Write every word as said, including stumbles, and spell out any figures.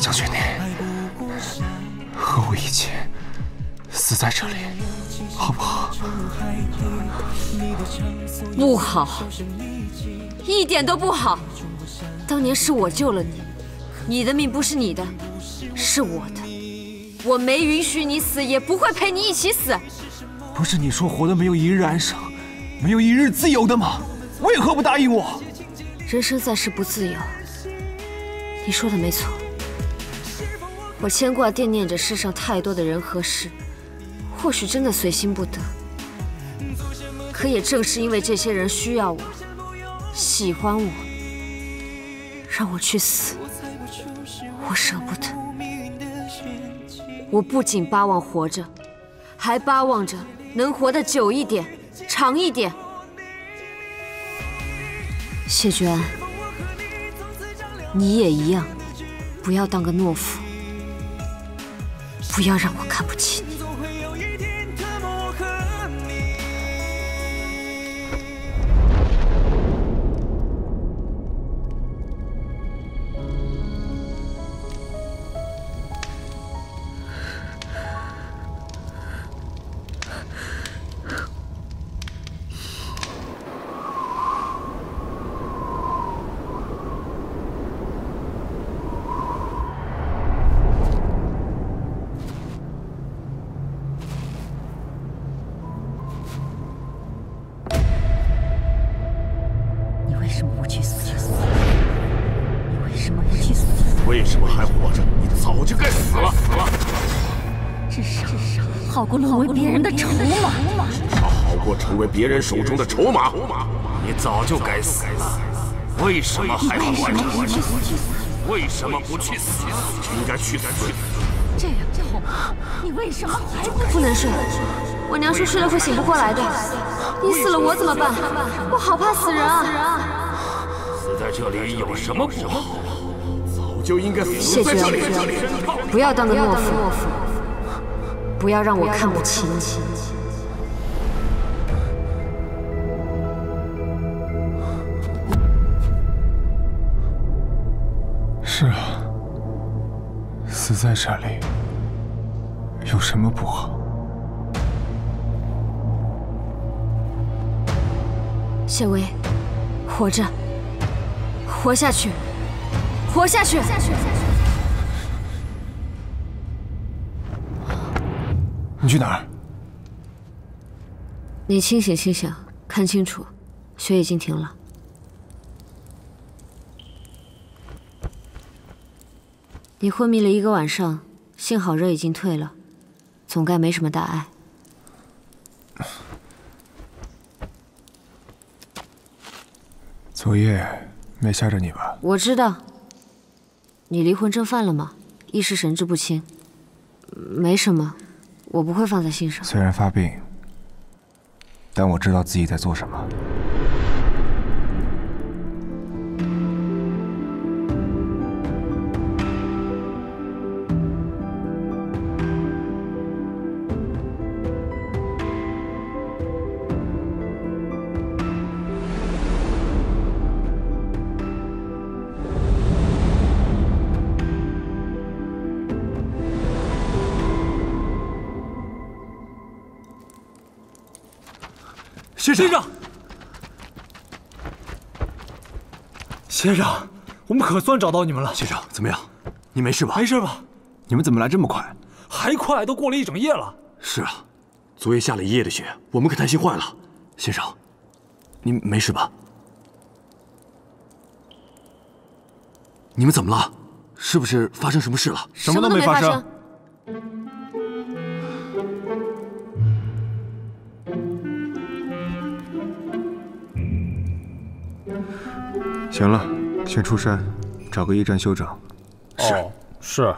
将军你和我一起死在这里，好不好？不好，一点都不好。当年是我救了你，你的命不是你的，是我的。 我没允许你死，也不会陪你一起死。不是你说活的没有一日安生，没有一日自由的吗？为何不答应我？人生在世不自由，你说的没错。我牵挂惦念着世上太多的人和事，或许真的随心不得。可也正是因为这些人需要我，喜欢我，让我去死，我舍不得。 我不仅巴望活着，还巴望着能活得久一点、长一点。谢君安，你也一样，不要当个懦夫，不要让我看不起你。别人手中的筹码，你早就该死了，为什么还活着？为什么不去死？应该去死！这样好吗？你为什么还不能睡？我娘说睡了会醒不过来的。你死了我怎么办？我好怕死人啊！死在这里有什么不好？早就应该死在这里！不要当个懦夫，不要让我看不起你。 是啊，死在这里有什么不好？谢薇，活着，活下去，活下去。你去哪儿？你清醒清醒，看清楚，雪已经停了。 你昏迷了一个晚上，幸好热已经退了，总该没什么大碍。昨夜没吓着你吧？我知道。你离魂症犯了吗？一时神志不清。没什么，我不会放在心上。虽然发病，但我知道自己在做什么。 先生，先生，我们可算找到你们了。先生，怎么样？你没事吧？没事吧？你们怎么来这么快？还快？都过了一整夜了。是啊，昨夜下了一夜的雪，我们可担心坏了。先生，你没事吧？你们怎么了？是不是发生什么事了？什么都没发生。 行了，先出山，找个驿站休整。是是。